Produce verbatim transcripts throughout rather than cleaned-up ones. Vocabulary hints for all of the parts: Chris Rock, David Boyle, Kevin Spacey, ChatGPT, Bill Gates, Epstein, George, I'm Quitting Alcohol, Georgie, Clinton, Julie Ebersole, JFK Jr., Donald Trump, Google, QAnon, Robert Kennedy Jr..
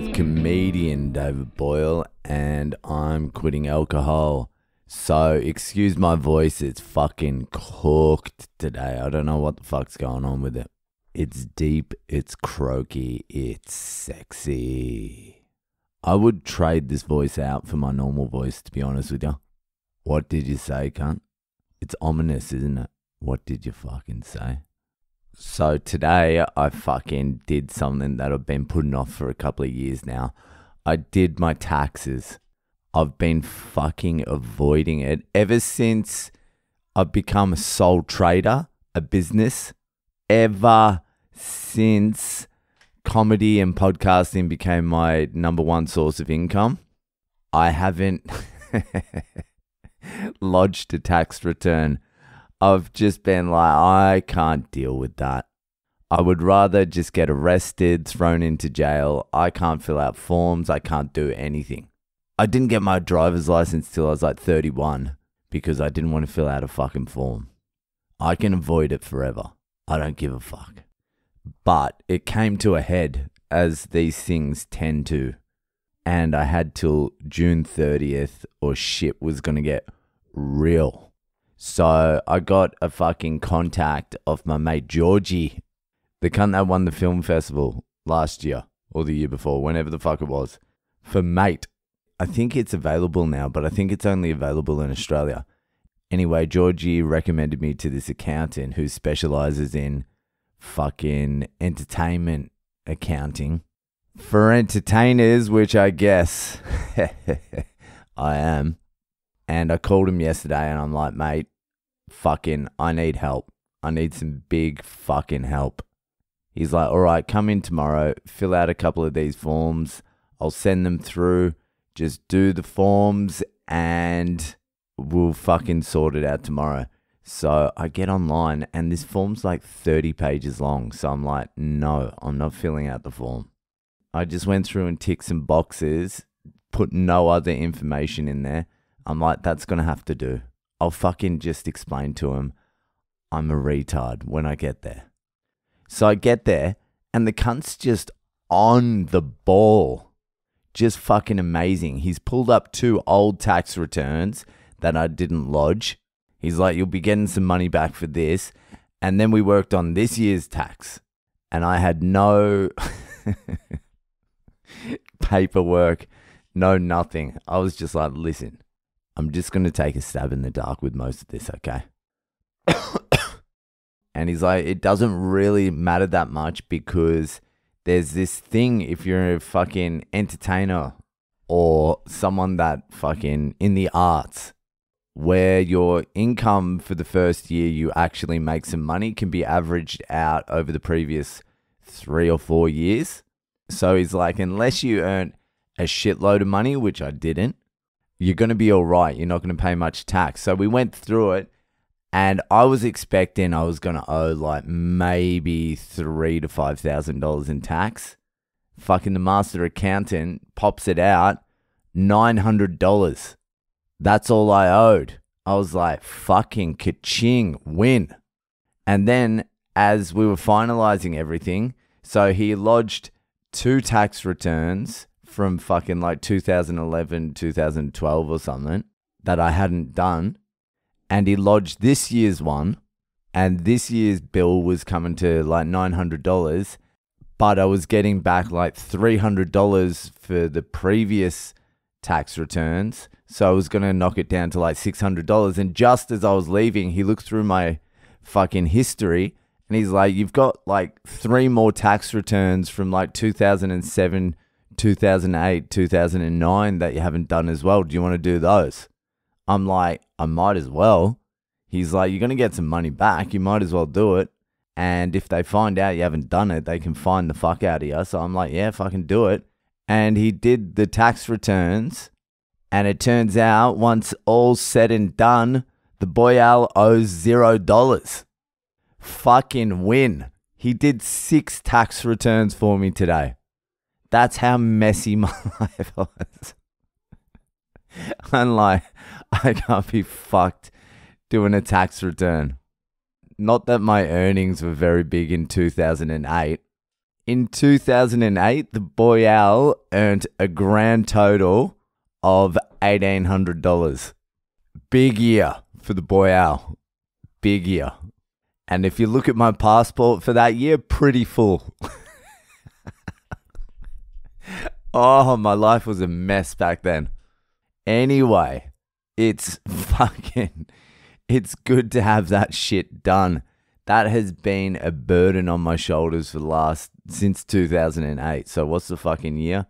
with comedian David Boyle, and I'm quitting alcohol. So excuse my voice, it's fucking cooked today. I don't know what the fuck's going on with it. It's deep, it's croaky, it's sexy. I would trade this voice out for my normal voice, to be honest with you. What did you say, cunt? It's ominous, isn't it? What did you fucking say? So today I fucking did something that I've been putting off for a couple of years now. I did my taxes. I've been fucking avoiding it ever since I've become a sole trader, a business. Ever since comedy and podcasting became my number one source of income, I haven't lodged a tax return. I've just been like, I can't deal with that. I would rather just get arrested, thrown into jail. I can't fill out forms. I can't do anything. I didn't get my driver's license till I was like thirty-one because I didn't want to fill out a fucking form. I can avoid it forever. I don't give a fuck. But it came to a head, as these things tend to. And I had till June thirtieth or shit was going to get real. So I got a fucking contact of my mate Georgie, the cunt that won the film festival last year or the year before, whenever the fuck it was, for Mate. I think it's available now, but I think it's only available in Australia. Anyway, Georgie recommended me to this accountant who specializes in fucking entertainment accounting for entertainers, which I guess I am. And I called him yesterday and I'm like, mate, fucking, I need help. I need some big fucking help. He's like, all right, come in tomorrow, fill out a couple of these forms. I'll send them through. Just do the forms and we'll fucking sort it out tomorrow. So I get online and this form's like thirty pages long. So I'm like, no, I'm not filling out the form. I just went through and ticked some boxes, put no other information in there. I'm like, that's going to have to do. I'll fucking just explain to him I'm a retard when I get there. So I get there and the cunt's just on the ball. Just fucking amazing. He's pulled up two old tax returns that I didn't lodge. He's like, you'll be getting some money back for this. And then we worked on this year's tax. And I had no paperwork, no nothing. I was just like, listen, I'm just going to take a stab in the dark with most of this, okay? And he's like, it doesn't really matter that much because there's this thing if you're a fucking entertainer or someone that fucking in the arts where your income for the first year you actually make some money can be averaged out over the previous three or four years. So he's like, unless you earn a shitload of money, which I didn't, you're going to be all right. You're not going to pay much tax. So we went through it and I was expecting I was going to owe like maybe three to five thousand dollars in tax. Fucking the master accountant pops it out, nine hundred dollars. That's all I owed. I was like, fucking ka-ching, win. And then as we were finalizing everything, so he lodged two tax returns from fucking like two thousand eleven, two thousand twelve or something that I hadn't done. And he lodged this year's one. And this year's bill was coming to like nine hundred dollars. But I was getting back like three hundred dollars for the previous tax returns. So I was going to knock it down to like six hundred dollars. And just as I was leaving, he looked through my fucking history and he's like, you've got like three more tax returns from like two thousand seven, two thousand eight, two thousand nine that you haven't done as well. Do you want to do those? I'm like, I might as well. He's like, you're going to get some money back. You might as well do it. And if they find out you haven't done it, they can fine the fuck out of you. So I'm like, yeah, fucking do it. And he did the tax returns. And it turns out, once all said and done, the boyal owes zero dollars. Fucking win. He did six tax returns for me today. That's how messy my life was. I'm like, I can't be fucked doing a tax return. Not that my earnings were very big in two thousand eight. In two thousand eight, the Boyle earned a grand total of eighteen hundred dollars. Big year for the Boyle. Big year. And if you look at my passport for that year, pretty full. Oh, my life was a mess back then. Anyway, it's fucking... It's good to have that shit done. That has been a burden on my shoulders for the last... since two thousand eight. So what's the fucking year?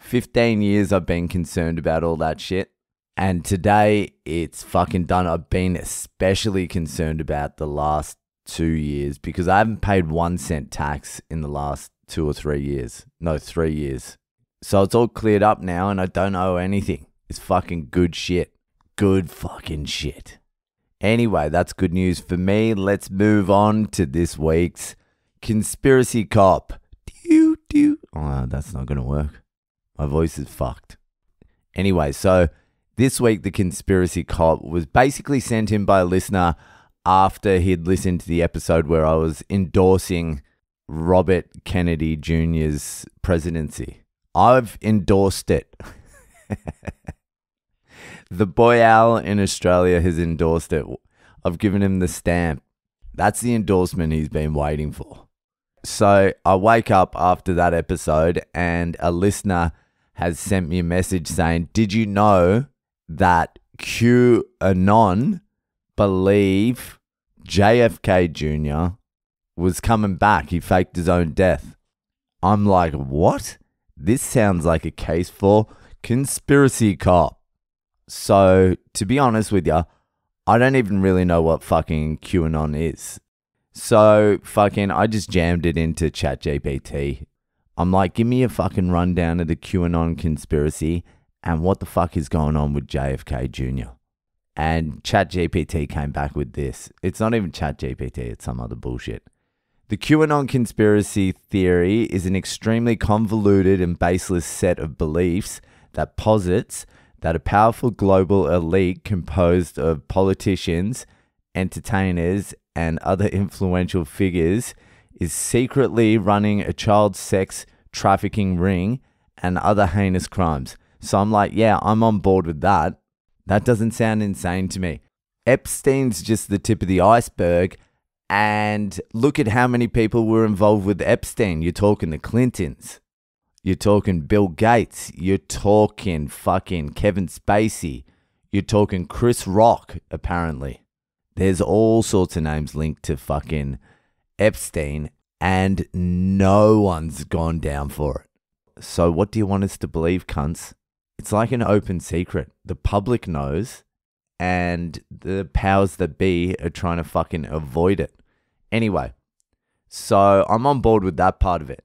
fifteen years I've been concerned about all that shit. And today, it's fucking done. I've been especially concerned about the last two years because I haven't paid one cent tax in the last two or three years. No, three years. So it's all cleared up now and I don't owe anything. It's fucking good shit. Good fucking shit. Anyway, that's good news for me. Let's move on to this week's Conspiracy Cop. Doo, doo. Oh, that's not going to work. My voice is fucked. Anyway, so... this week, the Conspiracy Cop was basically sent in by a listener after he'd listened to the episode where I was endorsing Robert Kennedy Junior's presidency. I've endorsed it. The Boyle in Australia has endorsed it. I've given him the stamp. That's the endorsement he's been waiting for. So I wake up after that episode and a listener has sent me a message saying, did you know... that QAnon believe J F K Junior was coming back. He faked his own death. I'm like, what? This sounds like a case for Conspiracy Cop. So, to be honest with you, I don't even really know what fucking QAnon is. So, fucking, I just jammed it into ChatGPT. I'm like, give me a fucking rundown of the QAnon conspiracy. And what the fuck is going on with J F K Junior? And ChatGPT came back with this. It's not even ChatGPT, it's some other bullshit. The QAnon conspiracy theory is an extremely convoluted and baseless set of beliefs that posits that a powerful global elite composed of politicians, entertainers, and other influential figures is secretly running a child sex trafficking ring and other heinous crimes. So I'm like, yeah, I'm on board with that. That doesn't sound insane to me. Epstein's just the tip of the iceberg. And look at how many people were involved with Epstein. You're talking the Clintons. You're talking Bill Gates. You're talking fucking Kevin Spacey. You're talking Chris Rock, apparently. There's all sorts of names linked to fucking Epstein. And no one's gone down for it. So what do you want us to believe, cunts? It's like an open secret. The public knows and the powers that be are trying to fucking avoid it. Anyway, so I'm on board with that part of it.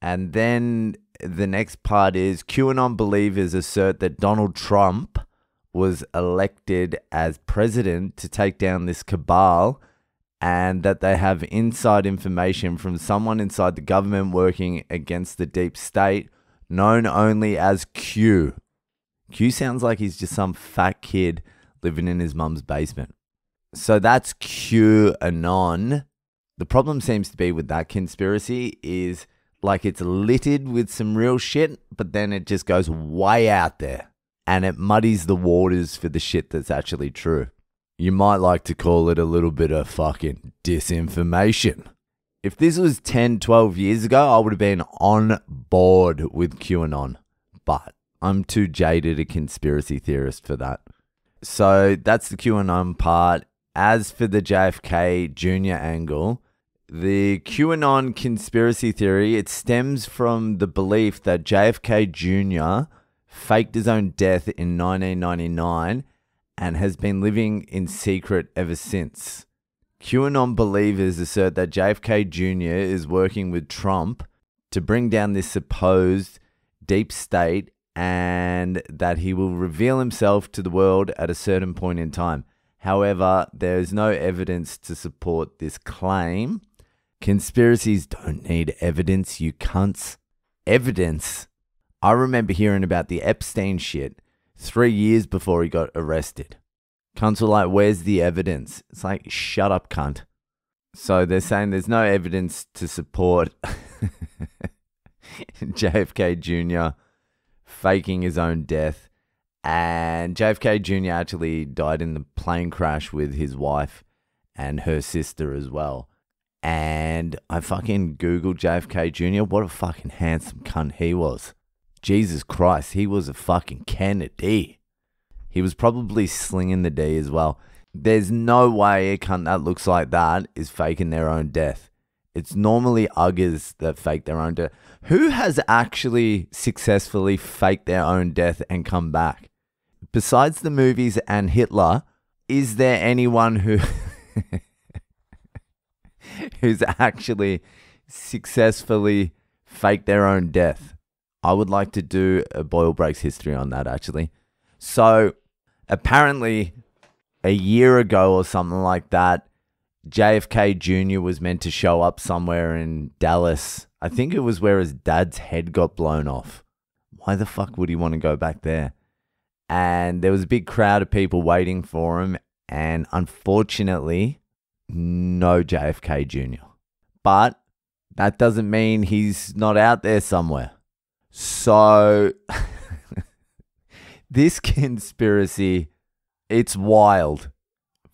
And then the next part is QAnon believers assert that Donald Trump was elected as president to take down this cabal and that they have inside information from someone inside the government working against the deep state known only as Q. Q sounds like he's just some fat kid living in his mum's basement. So that's QAnon. The problem seems to be with that conspiracy is like it's littered with some real shit, but then it just goes way out there and it muddies the waters for the shit that's actually true. You might like to call it a little bit of fucking disinformation. If this was ten, twelve years ago, I would have been on board with QAnon, but I'm too jaded a conspiracy theorist for that. So that's the QAnon part. As for the J F K Junior angle, the QAnon conspiracy theory, it stems from the belief that J F K Junior faked his own death in nineteen ninety-nine and has been living in secret ever since. QAnon believers assert that J F K Junior is working with Trump to bring down this supposed deep state and that he will reveal himself to the world at a certain point in time. However, there is no evidence to support this claim. Conspiracies don't need evidence, you cunts. Evidence? I remember hearing about the Epstein shit three years before he got arrested. Cunts were like, where's the evidence? It's like, shut up, cunt. So they're saying there's no evidence to support J F K Junior faking his own death. And J F K Junior actually died in the plane crash with his wife and her sister as well. And I fucking Googled J F K Junior What a fucking handsome cunt he was. Jesus Christ, he was a fucking Kennedy. He was probably slinging the D as well. There's no way a cunt that looks like that is faking their own death. It's normally uggers that fake their own death. Who has actually successfully faked their own death and come back? Besides the movies and Hitler, is there anyone who who's actually successfully faked their own death? I would like to do a Boyle Breaks history on that, actually. So, apparently, a year ago or something like that, J F K Junior was meant to show up somewhere in Dallas. I think it was where his dad's head got blown off. Why the fuck would he want to go back there? And there was a big crowd of people waiting for him. And unfortunately, no J F K Junior But that doesn't mean he's not out there somewhere. So, this conspiracy, it's wild.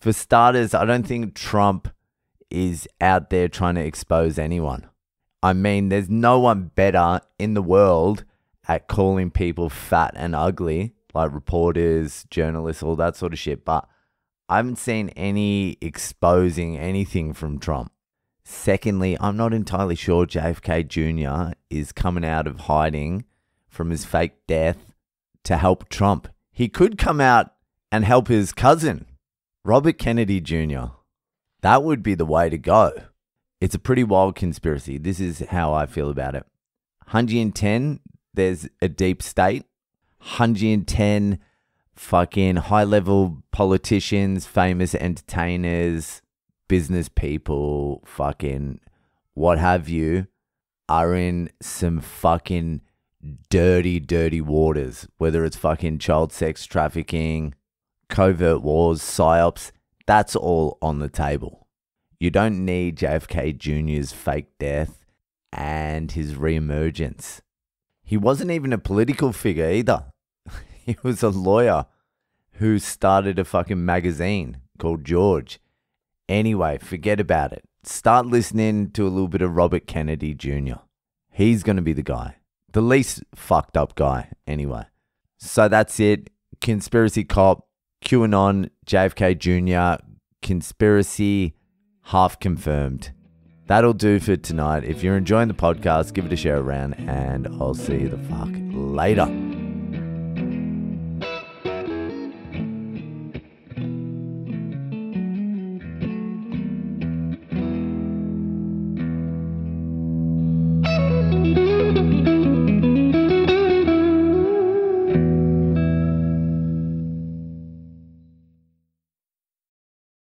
For starters, I don't think Trump is out there trying to expose anyone. I mean, there's no one better in the world at calling people fat and ugly, like reporters, journalists, all that sort of shit. But I haven't seen any exposing anything from Trump. Secondly, I'm not entirely sure J F K Junior is coming out of hiding from his fake death to help Trump. He could come out and help his cousin, Robert Kennedy Junior That would be the way to go. It's a pretty wild conspiracy. This is how I feel about it. one hundred ten, there's a deep state. one hundred ten fucking high-level politicians, famous entertainers, business people, fucking what have you, are in some fucking dirty, dirty waters, whether it's fucking child sex trafficking, covert wars, psyops. That's all on the table. You don't need J F K Junior's fake death and his reemergence. He wasn't even a political figure either. He was a lawyer who started a fucking magazine called George. Anyway, forget about it. Start listening to a little bit of Robert Kennedy Junior He's going to be the guy. The least fucked up guy, anyway. So that's it. Conspiracy Cop, QAnon, J F K Junior, conspiracy, half confirmed. That'll do for tonight. If you're enjoying the podcast, give it a share around, and I'll see you the fuck later.